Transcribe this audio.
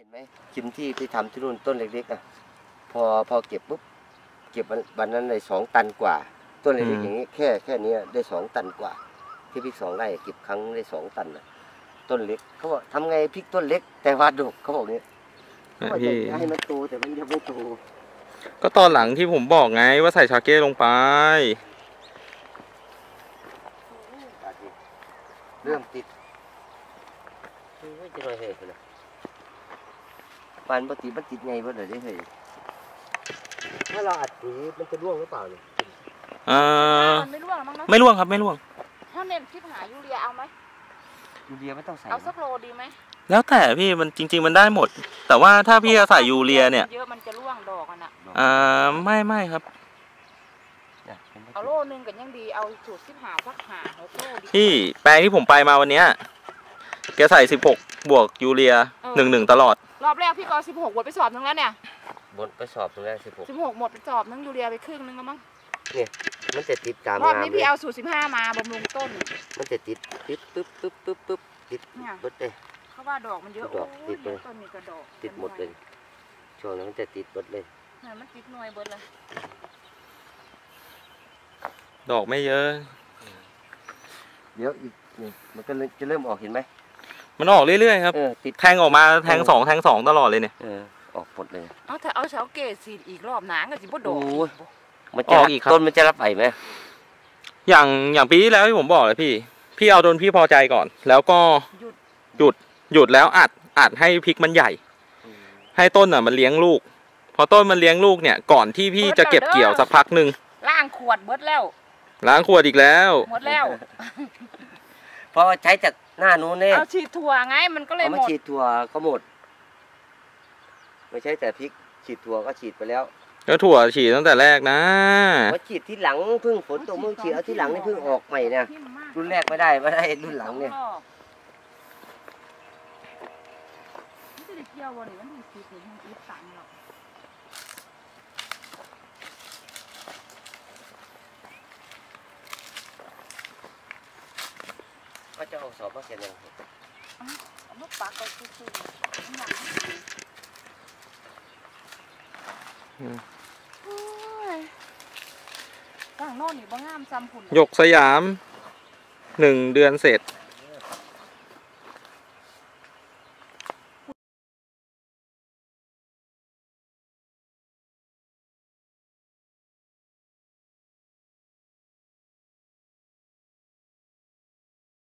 เห็นไหมคิมที่ทำที่รุ่นต้นเล็กๆอ่ะพอเก็บปุ๊บเก็บวันนั้นได้2 ตันกว่าต้นเล็กๆอย่างนี้แค่นี้ได้2 ตันกว่าที่พริก2 ไร่เก็บครั้งได้2 ตันอ่ะต้นเล็กเขาบอกทำไงพริกต้นเล็กแต่ว่าดกเขาบอกนี้เขาบอกจะให้มันโตแต่มันยังไม่โตก็ตอนหลังที่ผมบอกไงว่าใส่ชาเก้ลงไปเริ่มติดไม่จะลอยเหยเลยปานปกติมันติดไงวะเดี๋ยวได้เหยถ้าเราอัดปุ๋ยมันจะร่วงหรือเปล่าเนี่ยไม่ร่วงมั้งนะไม่ร่วงครับไม่ร่วงถ้าเน้นคิดหายูเรียเอาไหมยูเรียไม่ต้องใส่เอาสักโลดีไหมแล้วแต่พี่มันจริงๆมันได้หมดแต่ว่าถ้าพี่ใส่ยูเรียเนี่ยเยอะมันจะร่วงดอกน่ะไม่ครับเอาโลนึงกันยังดีเอาสูตร15สักหาโลที่แปลงที่ผมไปมาวันนี้แกใส่16บวกยูเรีย11ตลอดรอบแรกพี่ก็16หมดไปสอบนึงแล้วเนี่ยหมดไปสอบนึงแล้ว16หมดไปสอบนึงยูเรียไปครึ่งนึงแล้วมั้งเนี่ยมันจะติดตามรอบนี้พี่เอาสูตร15มาบำรุงต้นมันจะติดปึ๊บติดเลยเพราะว่าดอกมันเยอะดอกติดเลยติดหมดเลยช่วงนั้นมันจะติดหมดเลยมันติดหน่วยหมดเลยดอกไม่เยอะเดี๋ยวอีกมันก็จะเริ่มออกเห็นไหมมันออกเรื่อยๆครับแทงออกมาแทงสองตลอดเลยเนี่ยออกหมดเลยเอาถ้าเอาเสาเกศสีอีกรอบหนาก็จะพดดอกมันจะออกอีกต้นมันจะรับไหวไหมอย่างปีที่แล้วที่ผมบอกเลยพี่เอาโดนพี่พอใจก่อนแล้วก็หยุดแล้วอัดให้พริกมันใหญ่ให้ต้นอ่ะมันเลี้ยงลูกพอต้นมันเลี้ยงลูกเนี่ยก่อนที่พี่จะเก็บเกี่ยวสักพักหนึ่งล้างขวดเบิดแล้วล้างขวดอีกแล้วหมดแล้วเพราะว่าใช้จากหน้านู้นเนี่ยเอาฉีดถั่วไงมันก็เลยหมดฉีดถั่วก็หมดไม่ใช่แต่พริกฉีดถั่วก็ฉีดไปแล้วแล้วถั่วฉีดตั้งแต่แรกนะว่าฉีดที่หลังเพิ่งฝนตกเพิ่งฉีดเอาที่หลังนี่เพิ่งออกใหม่เนี่ยรุ่นแรกไม่ได้รุ่นหลังเนี่ยเดี๋ยววันนี้มันมีสีเป็นอีสันหรอกก็จะเอาสอบมาเขียนยังเอาปากก็คือต่างโน่นนี่บ้างงามซ้ำผุนหยกสยาม1 เดือนเสร็จ